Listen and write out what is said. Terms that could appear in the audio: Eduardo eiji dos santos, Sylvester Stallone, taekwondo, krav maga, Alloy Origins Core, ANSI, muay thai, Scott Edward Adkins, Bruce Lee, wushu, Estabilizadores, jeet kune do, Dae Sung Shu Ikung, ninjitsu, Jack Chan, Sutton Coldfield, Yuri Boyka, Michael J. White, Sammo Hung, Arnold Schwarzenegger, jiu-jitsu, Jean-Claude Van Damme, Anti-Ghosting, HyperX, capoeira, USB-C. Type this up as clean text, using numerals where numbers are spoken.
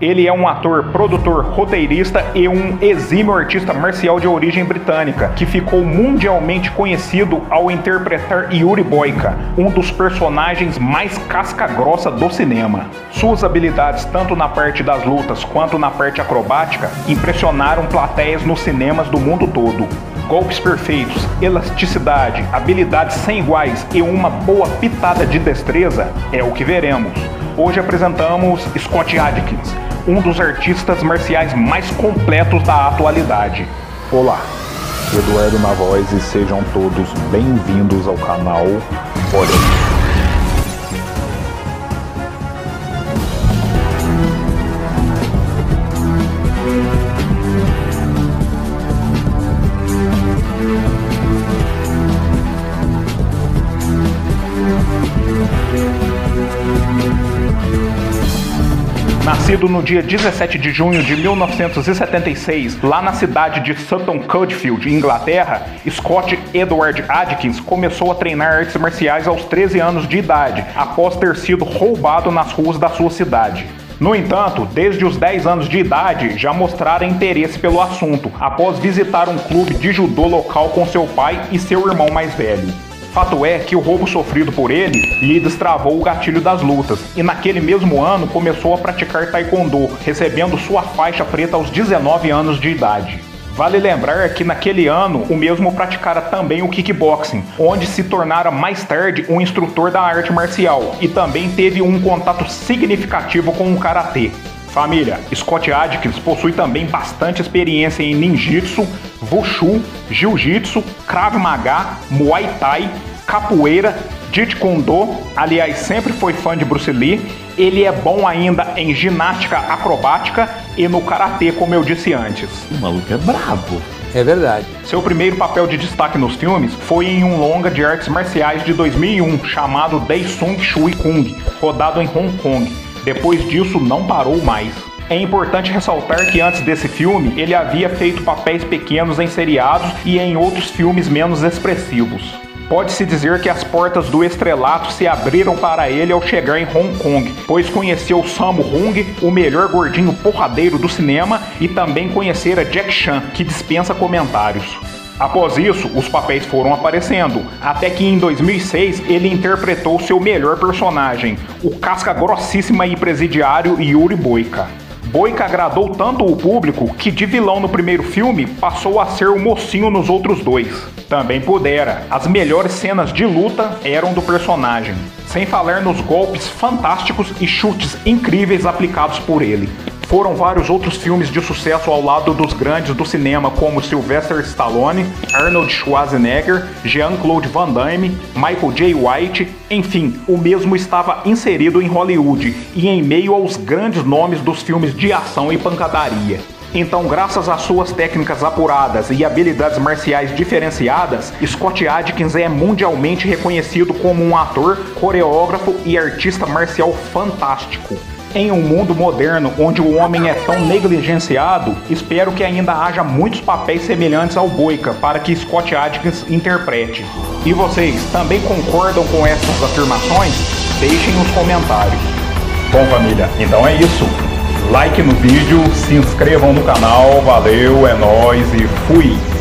Ele é um ator, produtor, roteirista e um exímio artista marcial de origem britânica, que ficou mundialmente conhecido ao interpretar Yuri Boyka, um dos personagens mais casca-grossa do cinema. Suas habilidades, tanto na parte das lutas quanto na parte acrobática, impressionaram plateias nos cinemas do mundo todo. Golpes perfeitos, elasticidade, habilidades sem iguais e uma boa pitada de destreza é o que veremos. Hoje apresentamos Scott Adkins, um dos artistas marciais mais completos da atualidade. Olá, Eduardo na voz e sejam todos bem-vindos ao canal Olha. Nascido no dia 17 de junho de 1976, lá na cidade de Sutton Coldfield, Inglaterra, Scott Edward Adkins começou a treinar artes marciais aos 13 anos de idade, após ter sido roubado nas ruas da sua cidade. No entanto, desde os 10 anos de idade, já mostrara interesse pelo assunto, após visitar um clube de judô local com seu pai e seu irmão mais velho. Fato é que o roubo sofrido por ele lhe destravou o gatilho das lutas e naquele mesmo ano começou a praticar taekwondo, recebendo sua faixa preta aos 19 anos de idade. Vale lembrar que naquele ano o mesmo praticara também o kickboxing, onde se tornara mais tarde um instrutor da arte marcial e também teve um contato significativo com o karatê. Família, Scott Adkins possui também bastante experiência em ninjitsu, wushu, jiu-jitsu, krav maga, muay thai, capoeira, jeet kune do, aliás sempre foi fã de Bruce Lee, ele é bom ainda em ginástica acrobática e no karatê, como eu disse antes. O maluco é brabo. É verdade. Seu primeiro papel de destaque nos filmes foi em um longa de artes marciais de 2001 chamado Dae Sung Shu Ikung, rodado em Hong Kong. Depois disso, não parou mais. É importante ressaltar que antes desse filme, ele havia feito papéis pequenos em seriados e em outros filmes menos expressivos. Pode-se dizer que as portas do estrelato se abriram para ele ao chegar em Hong Kong, pois conheceu Sammo Hung, o melhor gordinho porradeiro do cinema, e também conhecera Jack Chan, que dispensa comentários. Após isso, os papéis foram aparecendo, até que em 2006 ele interpretou seu melhor personagem, o casca grossíssima e presidiário Yuri Boyka. Boyka agradou tanto o público que de vilão no primeiro filme passou a ser o mocinho nos outros dois. Também pudera, as melhores cenas de luta eram do personagem, sem falar nos golpes fantásticos e chutes incríveis aplicados por ele. Foram vários outros filmes de sucesso ao lado dos grandes do cinema como Sylvester Stallone, Arnold Schwarzenegger, Jean-Claude Van Damme, Michael J. White, enfim, o mesmo estava inserido em Hollywood e em meio aos grandes nomes dos filmes de ação e pancadaria. Então, graças às suas técnicas apuradas e habilidades marciais diferenciadas, Scott Adkins é mundialmente reconhecido como um ator, coreógrafo e artista marcial fantástico. Em um mundo moderno onde o homem é tão negligenciado, espero que ainda haja muitos papéis semelhantes ao Boyka para que Scott Adkins interprete. E vocês, também concordam com essas afirmações? Deixem nos comentários. Bom família, então é isso. Like no vídeo, se inscrevam no canal, valeu, é nóis e fui!